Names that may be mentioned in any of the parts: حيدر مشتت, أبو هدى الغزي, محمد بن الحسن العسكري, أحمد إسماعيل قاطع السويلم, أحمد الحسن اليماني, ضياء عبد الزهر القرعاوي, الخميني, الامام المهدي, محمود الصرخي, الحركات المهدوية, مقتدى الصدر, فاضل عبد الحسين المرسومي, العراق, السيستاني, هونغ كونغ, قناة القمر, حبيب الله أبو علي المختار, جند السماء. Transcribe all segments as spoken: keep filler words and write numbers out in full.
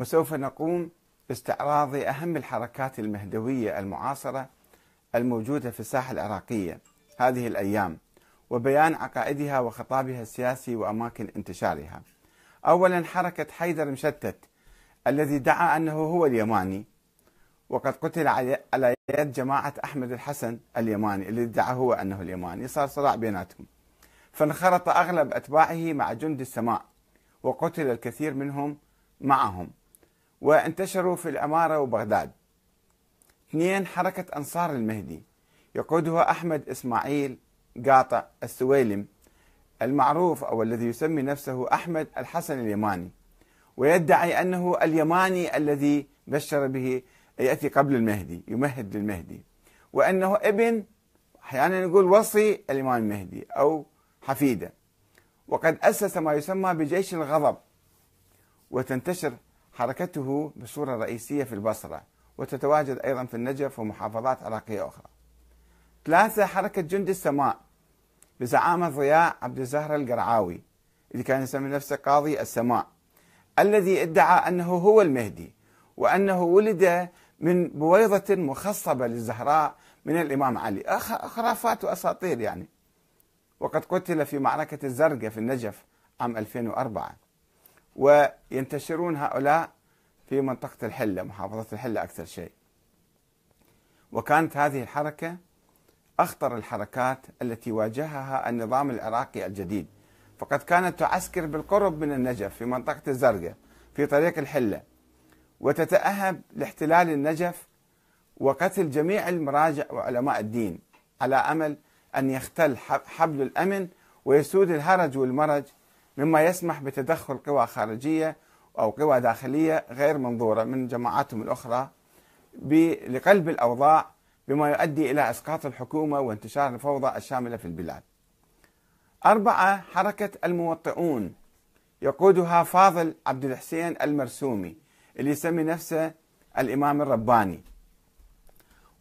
وسوف نقوم باستعراض أهم الحركات المهدوية المعاصرة الموجودة في الساحة العراقية هذه الأيام وبيان عقائدها وخطابها السياسي وأماكن انتشارها. أولا، حركة حيدر مشتت الذي دعا أنه هو اليماني وقد قتل على يد جماعة أحمد الحسن اليماني الذي ادعى هو أنه اليماني، صار صراع بيناتهم فانخرط أغلب أتباعه مع جند السماء وقتل الكثير منهم معهم وانتشروا في الأمارة وبغداد. اثنين، حركة أنصار المهدي يقودها أحمد إسماعيل قاطع السويلم المعروف أو الذي يسمي نفسه أحمد الحسن اليماني ويدعي أنه اليماني الذي بشر به يأتي قبل المهدي، يمهد للمهدي، وأنه ابن، أحيانا نقول وصي، الإمام المهدي أو حفيده، وقد أسس ما يسمى بجيش الغضب. وتنتشر حركته بصورة رئيسية في البصرة وتتواجد أيضا في النجف ومحافظات عراقية أخرى. ثلاثة، حركة جند السماء بزعامة ضياء عبد الزهر القرعاوي اللي كان يسمي نفسه قاضي السماء الذي ادعى أنه هو المهدي وأنه ولد من بويضة مخصبة للزهراء من الإمام علي، خرافات وأساطير يعني، وقد قتل في معركة الزرقاء في النجف عام ألفين وأربعة. وينتشرون هؤلاء في منطقة الحلة، محافظة الحلة أكثر شيء. وكانت هذه الحركة أخطر الحركات التي واجهها النظام العراقي الجديد، فقد كانت تعسكر بالقرب من النجف في منطقة الزرقاء في طريق الحلة وتتأهب لاحتلال النجف وقتل جميع المراجع وعلماء الدين على أمل أن يختل حبل الأمن ويسود الهرج والمرج مما يسمح بتدخل قوى خارجية أو قوى داخلية غير منظورة من جماعاتهم الأخرى لقلب الأوضاع بما يؤدي إلى إسقاط الحكومة وانتشار الفوضى الشاملة في البلاد. أربعة، حركة الموطئون يقودها فاضل عبد الحسين المرسومي اللي يسمي نفسه الإمام الرباني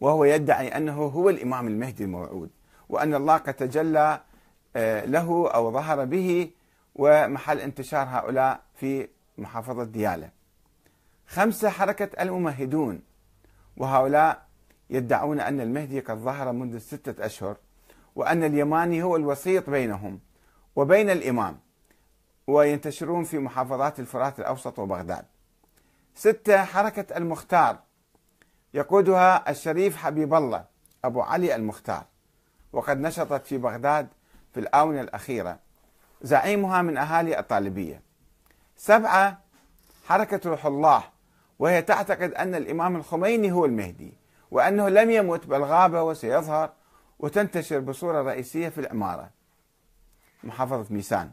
وهو يدعي أنه هو الإمام المهدي الموعود وأن الله قد تجلى له أو ظهر به، ومحل انتشار هؤلاء في محافظة ديالى. خمسة، حركة الممهدون وهؤلاء يدعون أن المهدي قد ظهر منذ ستة أشهر وأن اليماني هو الوسيط بينهم وبين الإمام وينتشرون في محافظات الفرات الأوسط وبغداد. ستة، حركة المختار يقودها الشريف حبيب الله أبو علي المختار وقد نشطت في بغداد في الآونة الأخيرة، زعيمها من أهالي الطالبية. سبعة، حركة روح الله وهي تعتقد أن الإمام الخميني هو المهدي وأنه لم يمت بل غاب وسيظهر وتنتشر بصورة رئيسية في العمارة محافظة ميسان.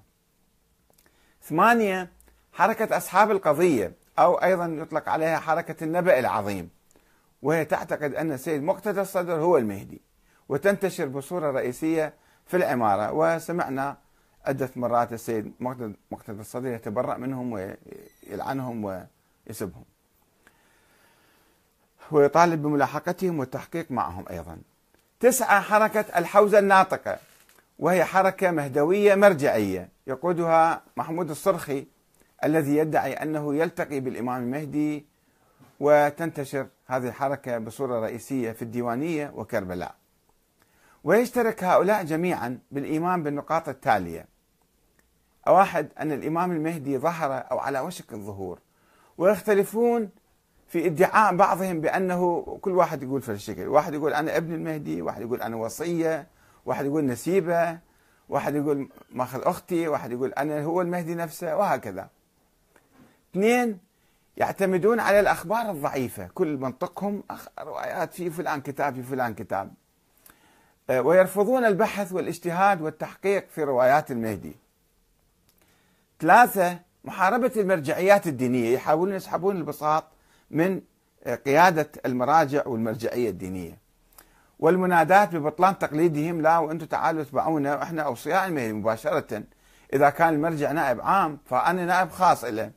ثمانية، حركة أصحاب القضية أو أيضا يطلق عليها حركة النبأ العظيم وهي تعتقد أن السيد مقتدى الصدر هو المهدي وتنتشر بصورة رئيسية في العمارة، وسمعنا عدة مرات السيد مقتدى الصدر يتبرأ منهم ويلعنهم ويسبهم ويطالب بملاحقتهم والتحقيق معهم أيضا. تسعة، حركة الحوزة الناطقة وهي حركة مهدوية مرجعية يقودها محمود الصرخي الذي يدعي أنه يلتقي بالإمام المهدي، وتنتشر هذه الحركة بصورة رئيسية في الديوانية وكربلاء. ويشترك هؤلاء جميعا بالإيمان بالنقاط التالية: واحد، أن الإمام المهدي ظهر أو على وشك الظهور، ويختلفون في ادعاء بعضهم بأنه كل واحد يقول في الشكل، واحد يقول أنا ابن المهدي، واحد يقول أنا وصية، واحد يقول نسيبة، واحد يقول ماخذ أختي، واحد يقول أنا هو المهدي نفسه، وهكذا. اثنين، يعتمدون على الأخبار الضعيفة، كل منطقهم روايات في فلان كتاب في فلان كتاب، ويرفضون البحث والاجتهاد والتحقيق في روايات المهدي. ثلاثة، محاربة المرجعيات الدينية، يحاولون يسحبون البساط من قيادة المراجع والمرجعية الدينية، والمنادات ببطلان تقليدهم، لا وأنتم تعالوا اتبعونا وإحنا أوصياء المهدي مباشرة، إذا كان المرجع نائب عام فأنا نائب خاص له.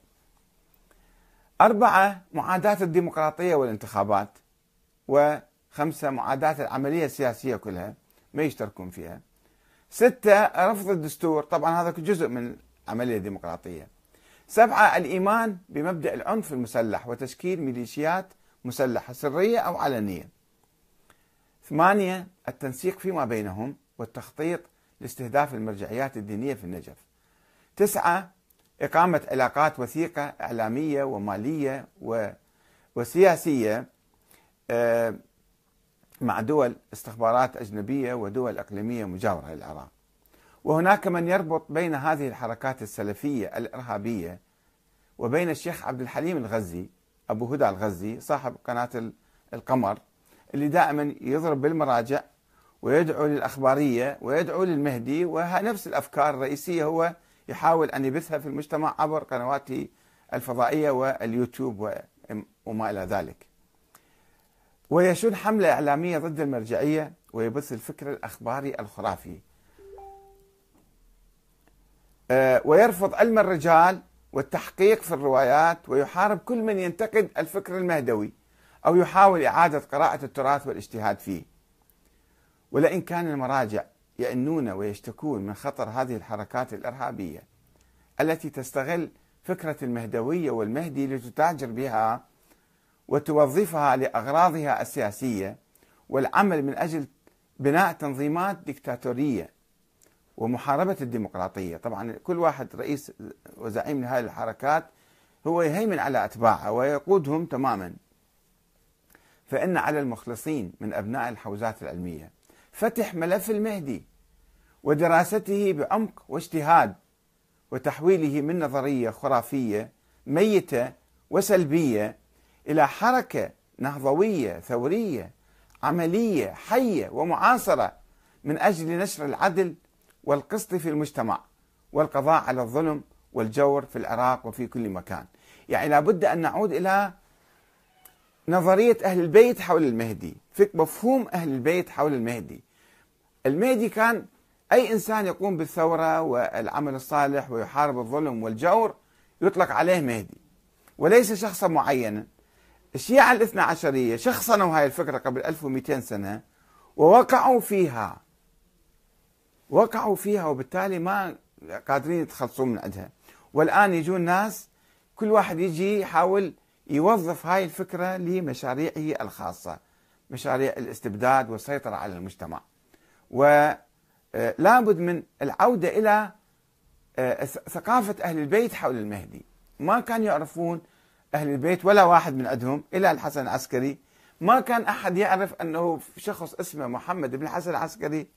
أربعة، معاداة الديمقراطية والانتخابات. وخمسة، معاداة العملية السياسية كلها ما يشتركون فيها. ستة، رفض الدستور، طبعا هذا جزء من العملية الديمقراطية. سبعة الإيمان بمبدأ العنف المسلح وتشكيل ميليشيات مسلحة سرية أو علنية. ثمانية التنسيق فيما بينهم والتخطيط لاستهداف المرجعيات الدينية في النجف. تسعة إقامة علاقات وثيقة إعلامية ومالية وسياسية مع دول استخبارات أجنبية ودول إقليمية مجاورة للعراق. وهناك من يربط بين هذه الحركات السلفية الإرهابية وبين الشيخ عبد الحليم الغزي أبو هدى الغزي صاحب قناة القمر، اللي دائما يضرب بالمراجع ويدعو للأخبارية ويدعو للمهدي، ونفس الأفكار الرئيسية هو يحاول أن يبثها في المجتمع عبر قنواته الفضائية واليوتيوب وما إلى ذلك، ويشن حملة إعلامية ضد المرجعية ويبث الفكر الأخباري الخرافي، ويرفض علم الرجال والتحقيق في الروايات، ويحارب كل من ينتقد الفكر المهدوي أو يحاول إعادة قراءة التراث والاجتهاد فيه. ولئن كان المراجع يأنون ويشتكون من خطر هذه الحركات الإرهابية التي تستغل فكرة المهدوية والمهدي لتتاجر بها وتوظفها لأغراضها السياسية والعمل من أجل بناء تنظيمات ديكتاتورية ومحاربة الديمقراطية. طبعا كل واحد رئيس وزعيم لهذه الحركات هو يهيمن على أتباعه ويقودهم تماما. فإن على المخلصين من أبناء الحوزات العلمية فتح ملف المهدي ودراسته بعمق واجتهاد وتحويله من نظرية خرافية ميتة وسلبية إلى حركة نهضوية ثورية عملية حية ومعاصرة من أجل نشر العدل والقسط في المجتمع والقضاء على الظلم والجور في العراق وفي كل مكان. يعني لابد أن نعود إلى نظرية أهل البيت حول المهدي، فك مفهوم أهل البيت حول المهدي. المهدي كان أي إنسان يقوم بالثورة والعمل الصالح ويحارب الظلم والجور يطلق عليه مهدي، وليس شخصا معينا. الشيعة الاثنى عشرية شخصنوا هاي الفكرة قبل ألف ومئتين سنة ووقعوا فيها وقعوا فيها وبالتالي ما قادرين يتخلصون من عندها. والآن يجون ناس كل واحد يجي يحاول يوظف هاي الفكرة لمشاريعه الخاصة، مشاريع الاستبداد والسيطرة على المجتمع. ولا بد من العودة إلى ثقافة أهل البيت حول المهدي. ما كانوا يعرفون أهل البيت ولا واحد من عندهم إلا الحسن العسكري. ما كان أحد يعرف أنه شخص اسمه محمد بن الحسن العسكري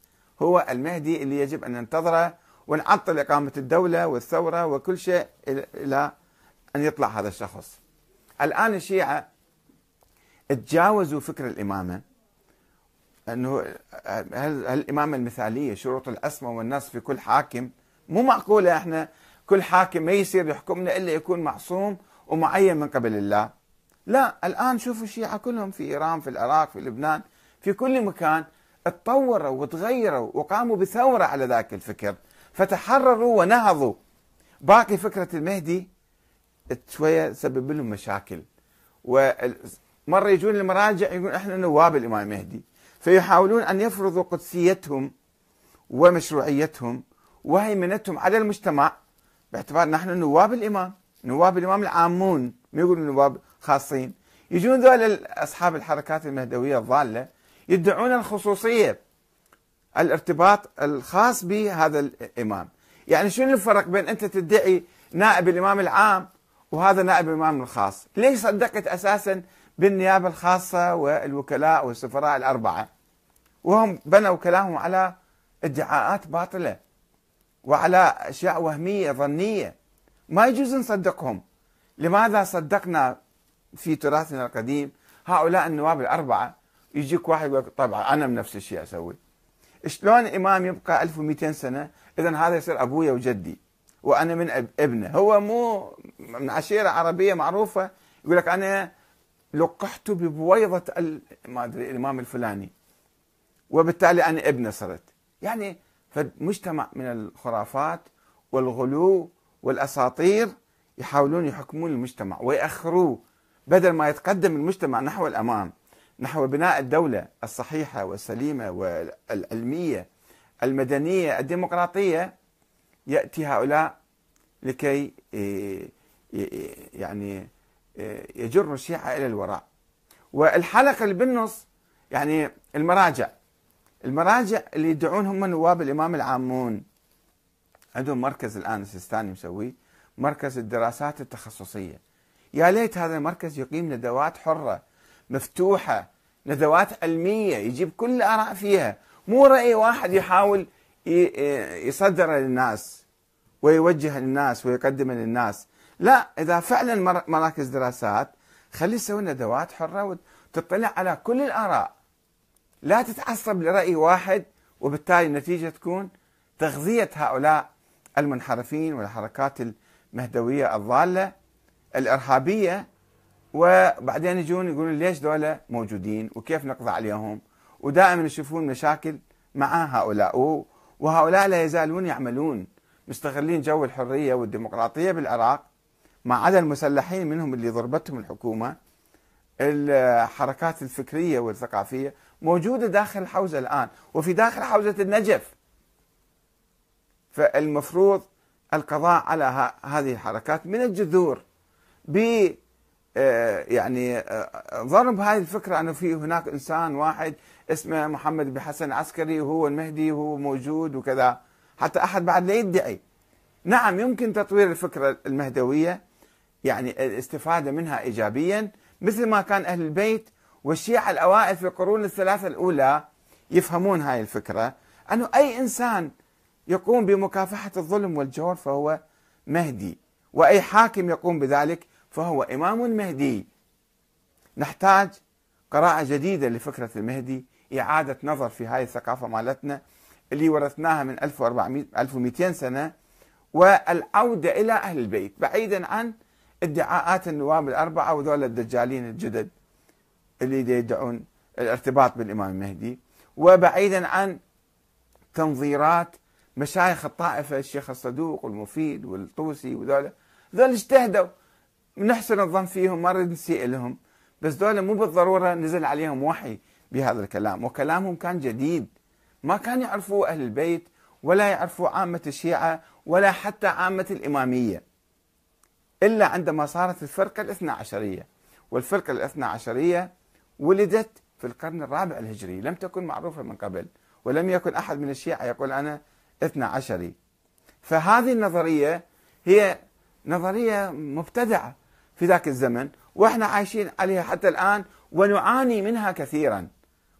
هو المهدي اللي يجب أن ننتظره ونعطل إقامة الدولة والثورة وكل شيء إلى أن يطلع هذا الشخص. الآن الشيعة اتجاوزوا فكر الإمامة، أنه الإمامة المثالية شروط العصمة والنص في كل حاكم. مو معقولة إحنا كل حاكم ما يصير يحكمنا إلا يكون معصوم ومعين من قبل الله. لا، الآن شوفوا الشيعة كلهم في إيران في العراق في لبنان في كل مكان اتطوروا وتغيروا وقاموا بثورة على ذاك الفكر فتحرروا ونهضوا. باقي فكرة المهدي شوية تسبب لهم مشاكل، ومرة يجون المراجع يقولون احنا نواب الإمام المهدي، فيحاولون أن يفرضوا قدسيتهم ومشروعيتهم وهيمنتهم على المجتمع باعتبار نحن نواب الإمام، نواب الإمام العامون، ما يقولون نواب خاصين. يجون ذول أصحاب الحركات المهدوية الضالة يدعون الخصوصية، الارتباط الخاص بهذا الإمام. يعني شنو الفرق بين أنت تدعي نائب الإمام العام وهذا نائب الإمام الخاص؟ ليش صدقت أساسا بالنيابة الخاصة والوكلاء والسفراء الأربعة وهم بنوا كلامهم على ادعاءات باطلة وعلى أشياء وهمية ظنية ما يجوز نصدقهم؟ لماذا صدقنا في تراثنا القديم هؤلاء النواب الأربعة؟ يجيك واحد يقول طبعا أنا بنفس الشيء أسوي. شلون إمام يبقى ألف ومئتين سنة؟ إذن هذا يصير أبويا وجدي وأنا من ابنه. هو مو من عشيرة عربية معروفة يقول لك أنا لقحت ببويضة ما أدري الإمام الفلاني وبالتالي أنا ابنه صرت. يعني فمجتمع من الخرافات والغلو والأساطير يحاولون يحكمون المجتمع ويأخروه بدل ما يتقدم المجتمع نحو الأمام، نحو بناء الدولة الصحيحة والسليمة والعلمية المدنية الديمقراطية. يأتي هؤلاء لكي يعني يجر الشيعة إلى الوراء. والحلقة اللي بالنص يعني المراجع المراجع اللي يدعون هم نواب الإمام العامون، عندهم مركز الآن السيستاني مسوي مركز الدراسات التخصصية. يا ليت هذا المركز يقيم ندوات حرة مفتوحة، ندوات علمية يجيب كل الآراء فيها، مو رأي واحد يحاول يصدر للناس ويوجه للناس ويقدم للناس. لا، إذا فعلا مراكز دراسات خلي يسوي ندوات حرة وتطلع على كل الآراء، لا تتعصب لرأي واحد، وبالتالي النتيجة تكون تغذية هؤلاء المنحرفين والحركات المهدوية الضالة الإرهابية. وبعدين يجون يقولون ليش دولة موجودين وكيف نقضي عليهم، ودائما يشوفون مشاكل مع هؤلاء، وهؤلاء لا يزالون يعملون مستغلين جو الحرية والديمقراطية بالعراق، ما عدا المسلحين منهم اللي ضربتهم الحكومة. الحركات الفكرية والثقافية موجودة داخل الحوزة الآن وفي داخل حوزة النجف، فالمفروض القضاء على هذه الحركات من الجذور ب يعني ضرب هذه الفكرة أنه في هناك إنسان واحد اسمه محمد بن الحسن العسكري وهو المهدي وهو موجود وكذا، حتى أحد بعد لا يدعي. نعم يمكن تطوير الفكرة المهدوية يعني الاستفادة منها إيجابيا، مثل ما كان أهل البيت والشيعة الأوائل في القرون الثلاثة الأولى يفهمون هاي الفكرة، أنه أي إنسان يقوم بمكافحة الظلم والجور فهو مهدي، وأي حاكم يقوم بذلك فهو إمام مهدي. نحتاج قراءة جديدة لفكرة المهدي، إعادة نظر في هاي الثقافة مالتنا اللي ورثناها من ألف وأربعمئة ألف ومئتين سنة، والعودة إلى أهل البيت بعيدا عن ادعاءات النواب الأربعة وذول الدجالين الجدد اللي يدعون الارتباط بالإمام المهدي، وبعيدا عن تنظيرات مشايخ الطائفة الشيخ الصدوق والمفيد والطوسي وذولا. ذول اجتهدوا، نحسن الظن فيهم، ما نريد نسيء لهم، بس ذولا مو بالضرورة نزل عليهم وحي بهذا الكلام، وكلامهم كان جديد ما كان يعرفوه أهل البيت ولا يعرفوه عامة الشيعة ولا حتى عامة الإمامية، إلا عندما صارت الفرقة الاثنى عشرية. والفرقة الاثنى عشرية ولدت في القرن الرابع الهجري، لم تكن معروفة من قبل، ولم يكن أحد من الشيعة يقول أنا اثنى عشري. فهذه النظرية هي نظرية مبتدعة في ذاك الزمن، وإحنا عايشين عليها حتى الآن ونعاني منها كثيرا،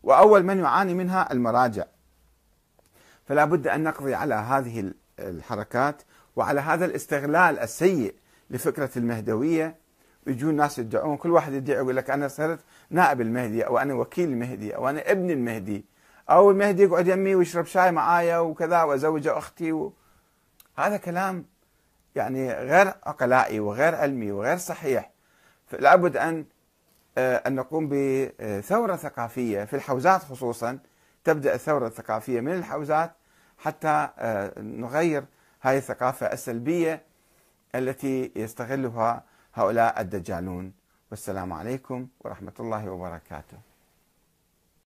وأول من يعاني منها المراجع. فلا بد أن نقضي على هذه الحركات وعلى هذا الاستغلال السيء لفكرة المهدوية. يجون ناس يدعون، كل واحد يدعي يقول لك أنا صرت نائب المهدي، أو أنا وكيل المهدي، أو أنا ابن المهدي، أو المهدي يقعد يمي ويشرب شاي معايا وكذا وأزوج أختي و... هذا كلام يعني غير عقلائي وغير علمي وغير صحيح. فلابد أن أن نقوم بثورة ثقافية في الحوزات، خصوصا تبدأ الثورة الثقافية من الحوزات حتى نغير هذه الثقافة السلبية التي يستغلها هؤلاء الدجالون. والسلام عليكم ورحمة الله وبركاته.